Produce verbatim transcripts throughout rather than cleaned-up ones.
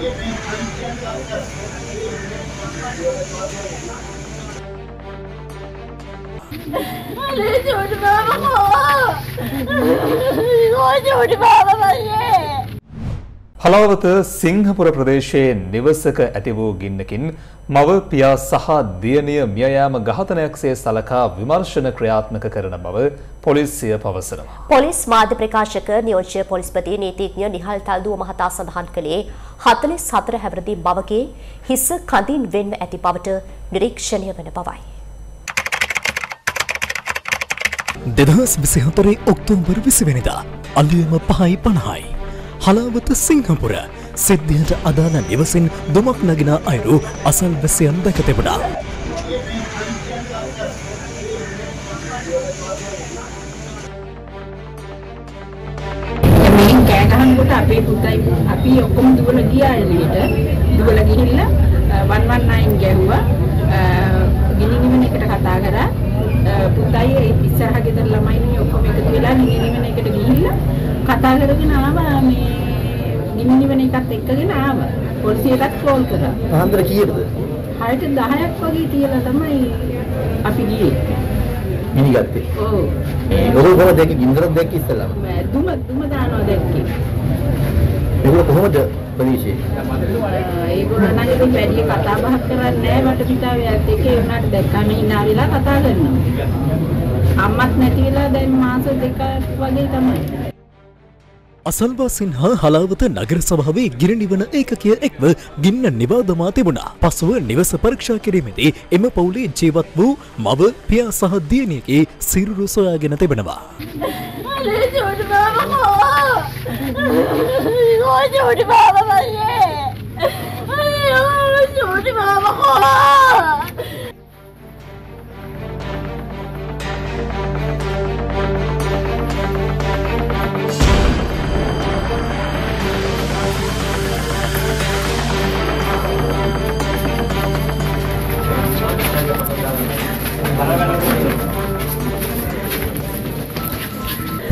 झूठ बाबा झूठ बाबा फलावत सिंहपुर प्रदेश निवसक ඇතිවූ ගින්නකින් මව පියා සහ දියණිය මිය යාම ඝාතනයක්සේ සලකා විමර්ශන ක්‍රියාත්මක කරන බව පොලිසිය පවසනවා. පොලිස් මාධ්‍ය ප්‍රකාශක නියෝජ්‍ය පොලිස්පති නීතිඥ නිහල් තල්දුව මහතා සඳහන් කළේ හතළිස් හතර හැවිරිදි මවගේ හිස කඳින් වෙන්ව ඇති බවට නිරීක්ෂණය වන බවයි. දෙදහස් විසිහතරේ ඔක්තෝබර් විසිවෙනි වෙනිදා අලුයම පහයි පනහයි හලාවත සිංහපුර සිද්ධියට අදාළ නිවසින් දුමක් නගින අයුරු අසල්වැසියන් දැක තිබුණා. මේන් කෑගහනකොට අපේ පුතයි අපි ඔක්කොම දුවලා ගියා එළියට. දුවලා ගිහිල්ලා එකසය පනහක් ගැහුවා. ගිනි නිවන එකට කතා කරා. පුතයි ඒ ඉස්සරහ ගෙදර ළමයිනේ ඔක්කොම එකතු වෙලා ගිනි නිවන එකට ගිහිල්ලා කතා කරගෙන ආවා. මේ නිමිනිවන එකත් එක්කගෙන ආවා. පොලිසියටත් ෆෝන් කරා. ආන්දර කීයද? හයට දහයක් වගේ තියලා තමයි අපි ගියේ. මිනි ගත්තේ. ඔව්. ඒ ගොරෝගොර දෙක ගින්දරක් දැක්ක ඉස්සලා. මැදුම දුම දානවා දැක්කේ. ඒක කොහොමද පොලිසිය? ඒ ගොරණගේ වැඩි කතා බහක් කරන්නේ නැහැ. මට පිටාවේත් එකේ උනාට දැක්කා මේ hina වෙලා කතා කරනවා. අම්මත් නැති වෙලා දැන් මාස දෙකක් වගේ තමයි. අසල්වාසින් හා හලාවත නගර සභාවේ ගිරනිවන ඒකකය එක්ව ගින්න නිවාදමා තිබුණා. පසුව නිවස පරීක්ෂා කිරීමේදී එම පවුලේ ජීවත් වූ මව, පියා සහ දියණියගේ සිරුරු සොයාගෙන තිබෙනවා.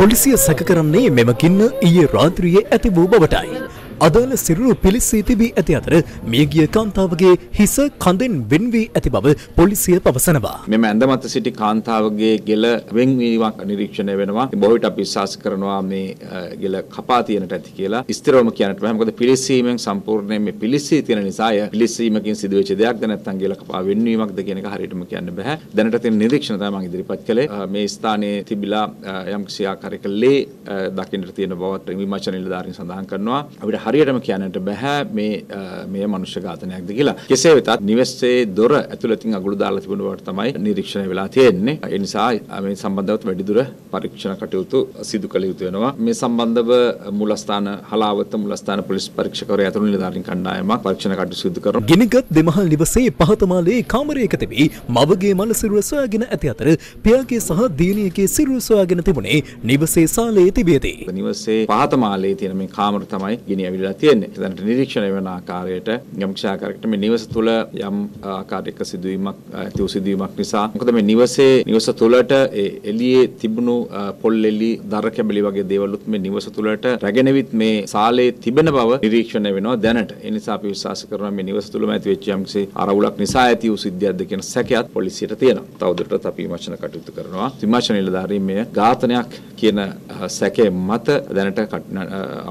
පොලිසිය සැක කරන්නේ මෙම ගින්න ඊයේ රාත්‍රියේ ඇති වූ බවටයි. අදාළ සිරුරු පිළිසී තිබී ඇති අතර මියගිය කාන්තාවගේ හිස කඳෙන් වෙන් වී ඇති බව පොලිසිය පවසනවා. මෙම ඇඳමත සිටි කාන්තාවගේ ගෙල වෙන්වීමක් නිරීක්ෂණය වෙනවා. බොහෝ විට අපි විශ්වාස කරනවා මේ ගෙල කපා තියෙනට ඇති කියලා. ස්ථිරවම කියන්නට බෑ. මොකද පිළිසීමෙන් සම්පූර්ණයෙන් මේ පිළිසී තියෙන නිසා ය පිළිසීමකින් සිදුවෙච්ච දෙයක්ද නැත්නම් ගෙල කපා වෙන්වීමක්ද කියන එක හරියටම කියන්න බෑ. දැනට තියෙන නිරීක්ෂණ තමයි මම ඉදිරිපත් කළේ. මේ ස්ථානයේ තිබිලා යම්කිසි ආකාරයක ලේ දකින්නට තියෙන බවත් විමර්ශන නිලධාරීන් සඳහන් කරනවා. අපිට හරියටම කියන්නට බෑ මේ මේ මනුෂ්‍ය ඝාතනයක්ද කියලා. කෙසේ වෙතත් නිවෙස්සේ දොර ඇතුළතින් අගුළු දාලා තිබුණ බවට තමයි නිරීක්ෂණය වෙලා තියෙන්නේ. ඒ නිසා මේ සම්බන්ධව වැඩිදුර පරීක්ෂණ කටයුතු සිදු කළ යුතු වෙනවා. මේ සම්බන්ධව මූලස්ථාන හලාවත මූලස්ථාන පොලිස් පරීක්ෂකවරයා ඇතුළු නිලධාරීන් කණ්ඩායමක් පරීක්ෂණ කටයුතු සිදු කරනවා. ගිනිගත් දෙමහල් නිවසේ පහත මාලේ කාමරයක තිබී මවගේ මළ සිරුර සොයාගෙන ඇති අතර පියාගේ සහ දියණියගේ සිරුර සොයාගෙන තිබුණේ නිවසේ සාලේ තිබියදී. නිවසේ පහත මාලේ තියෙන මේ කාමර තමයි ගෙනියවිලා තියෙන්නේ. දැනට නිරීක්ෂණය වෙන ආකාරයට යම්ක්ෂාකාරයකට මේ නිවස තුළ යම් ආකාරයක සිදුවීමක් ඇති සිදුවීමක් නිසා මොකද මේ නිවසේ නිවස තුළට ඒ එළියේ තිබුණු පොල් එළි දර කැබලි වගේ දේවලුත් මේ නිවස තුළට රැගෙනවිත් මේ සාලේ තිබෙන බව නිරීක්ෂණය වෙනවා දැනට. ඒ නිසා අපි විශ්වාස කරනවා මේ නිවස තුළම ඇති වෙච්ච යම්කිසි අරවුලක් නිසා ඇති වූ සිද්ධියක්ද කියන සැකයත් පොලිසියට තියෙනවා. තවදුරටත් අපි විමර්ශන කටයුතු කරනවා. විමර්ශන නිලධාරීන් මේ ඝාතනයක් කියන සැකය මත දැනට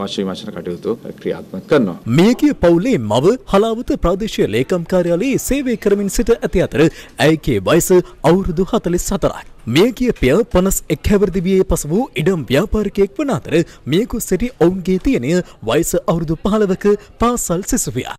අවශ්‍ය විමර්ශන කටයුතු ක්‍රියාත්මක කරනවා. මේකේ පවුලේ මව හලාවත ප්‍රාදේශීය ලේකම් කාර්යාලයේ සේවය කරමින් සිට ඇති අතර ඇයගේ වයස අවුරුදු හතළිස් හතරයි. මේකේ පියා පනස් එක් හැවිරිදි වියේ පසු වූ ඉඩම් ව්‍යාපාරිකයෙක් වන අතර මේකු සිටි ඔවුන්ගේ දියණිය වයස අවුරුදු පහළොවක පාසල් සිසුවිය.